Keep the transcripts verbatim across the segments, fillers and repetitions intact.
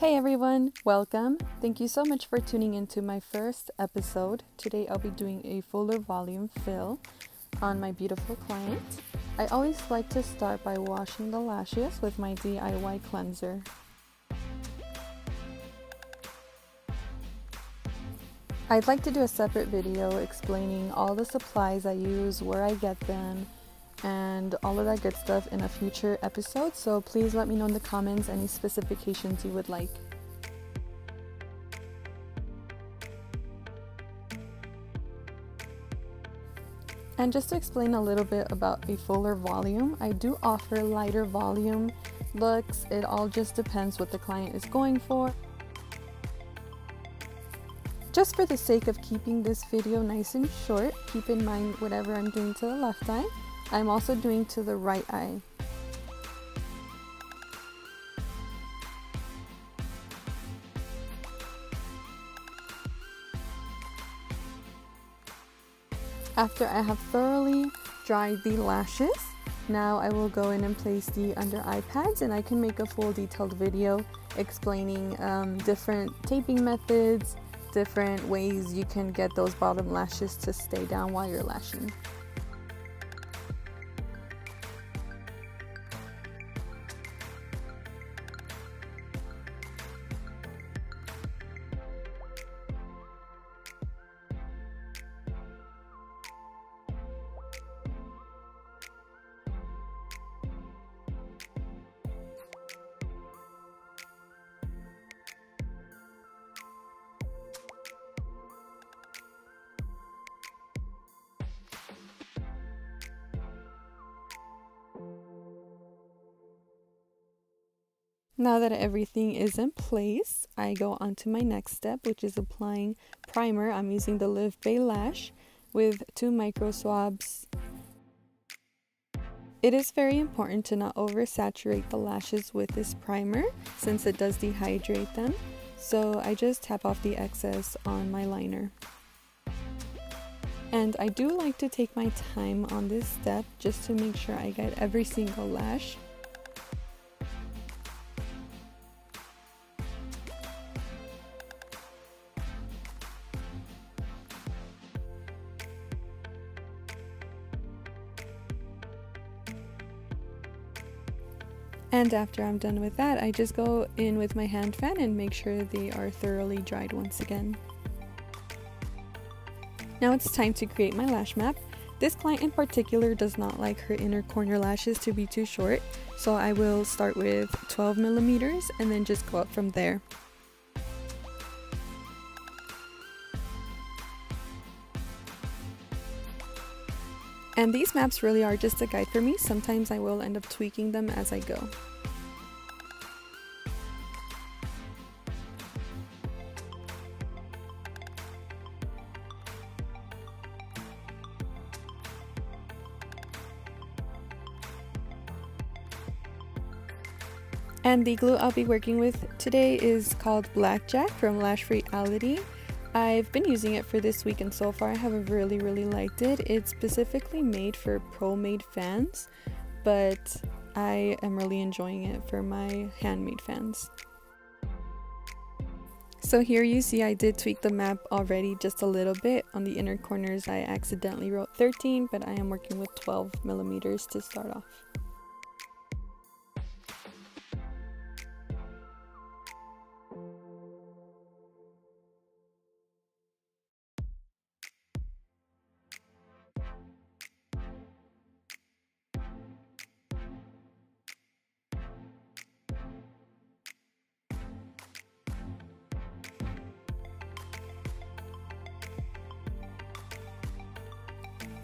Hey everyone, welcome. Thank you so much for tuning into my first episode. Today I'll be doing a fuller volume fill on my beautiful client. I always like to start by washing the lashes with my D I Y cleanser. I'd like to do a separate video explaining all the supplies I use, where I get them, and all of that good stuff in a future episode, so please let me know in the comments any specifications you would like. And just to explain a little bit about a fuller volume, I do offer lighter volume looks. It all just depends what the client is going for. Just for the sake of keeping this video nice and short, keep in mind whatever I'm doing to the left eye, I'm also doing to the right eye. After I have thoroughly dried the lashes, now I will go in and place the under eye pads, and I can make a full detailed video explaining um, different taping methods, different ways you can get those bottom lashes to stay down while you're lashing. Now that everything is in place, I go on to my next step, which is applying primer. I'm using the LivBay Lash with two micro swabs. It is very important to not oversaturate the lashes with this primer since it does dehydrate them. So I just tap off the excess on my liner. And I do like to take my time on this step just to make sure I get every single lash. And after I'm done with that, I just go in with my hand fan and make sure they are thoroughly dried once again. Now it's time to create my lash map. This client in particular does not like her inner corner lashes to be too short, so I will start with twelve millimeters and then just go up from there. And these maps really are just a guide for me. Sometimes I will end up tweaking them as I go. And the glue I'll be working with today is called Black Jack from Lash Reality. I've been using it for this week and so far I have really really liked it. It's specifically made for pro-made fans, but I am really enjoying it for my handmade fans. So here you see I did tweak the map already just a little bit. On the inner corners I accidentally wrote thirteen, but I am working with twelve millimeters to start off.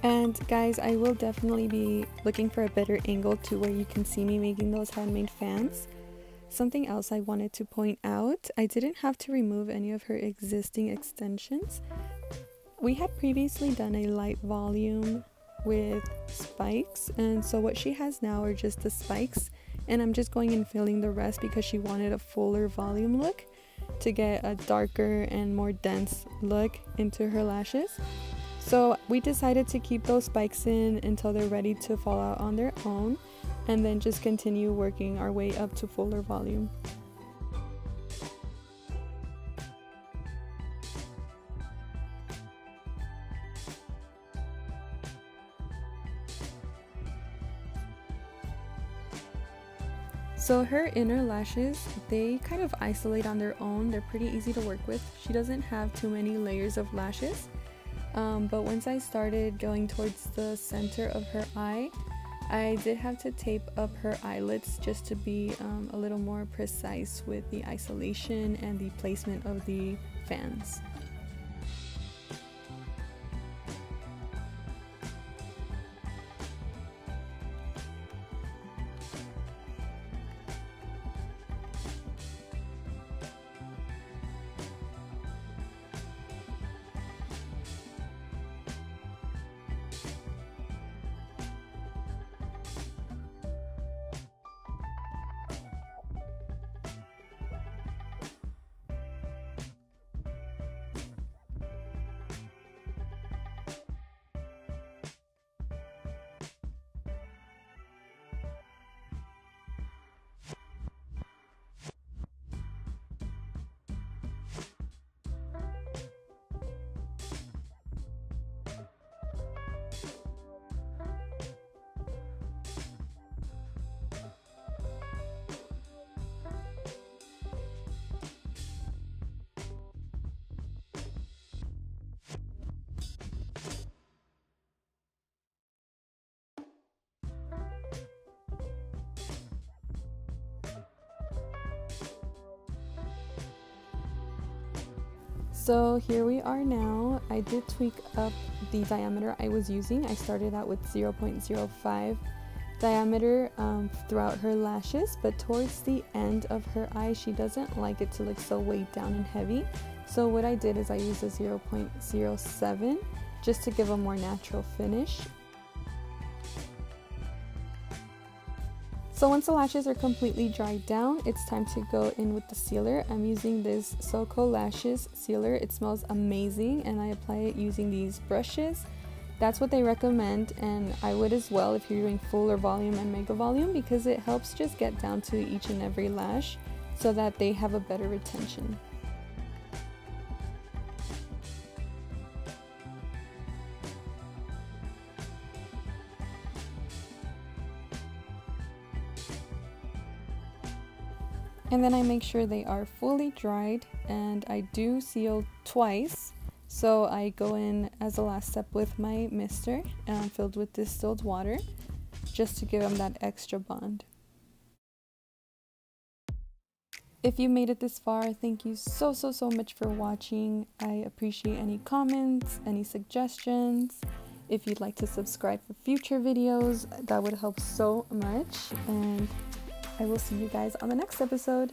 And guys, I will definitely be looking for a better angle to where you can see me making those handmade fans. Something else I wanted to point out, I didn't have to remove any of her existing extensions. We had previously done a light volume with spikes, and so what she has now are just the spikes, and I'm just going and filling the rest because she wanted a fuller volume look to get a darker and more dense look into her lashes. So we decided to keep those spikes in until they're ready to fall out on their own, and then just continue working our way up to fuller volume. So her inner lashes, they kind of isolate on their own. They're pretty easy to work with. She doesn't have too many layers of lashes. Um, but once I started going towards the center of her eye, I did have to tape up her eyelids just to be um, a little more precise with the isolation and the placement of the fans. So here we are now. I did tweak up the diameter I was using. I started out with zero point zero five diameter um, throughout her lashes, but towards the end of her eye, she doesn't like it to look so weighed down and heavy. So what I did is I used a zero point zero seven just to give a more natural finish. So once the lashes are completely dried down, it's time to go in with the sealer. I'm using this SoCo Lashes sealer. It smells amazing and I apply it using these brushes. That's what they recommend, and I would as well if you're doing fuller volume and mega volume, because it helps just get down to each and every lash so that they have a better retention. And then I make sure they are fully dried, and I do seal twice. So I go in as a last step with my mister um, filled with distilled water just to give them that extra bond. If you made it this far, thank you so, so, so much for watching. I appreciate any comments, any suggestions. If you'd like to subscribe for future videos, that would help so much. And I will see you guys on the next episode.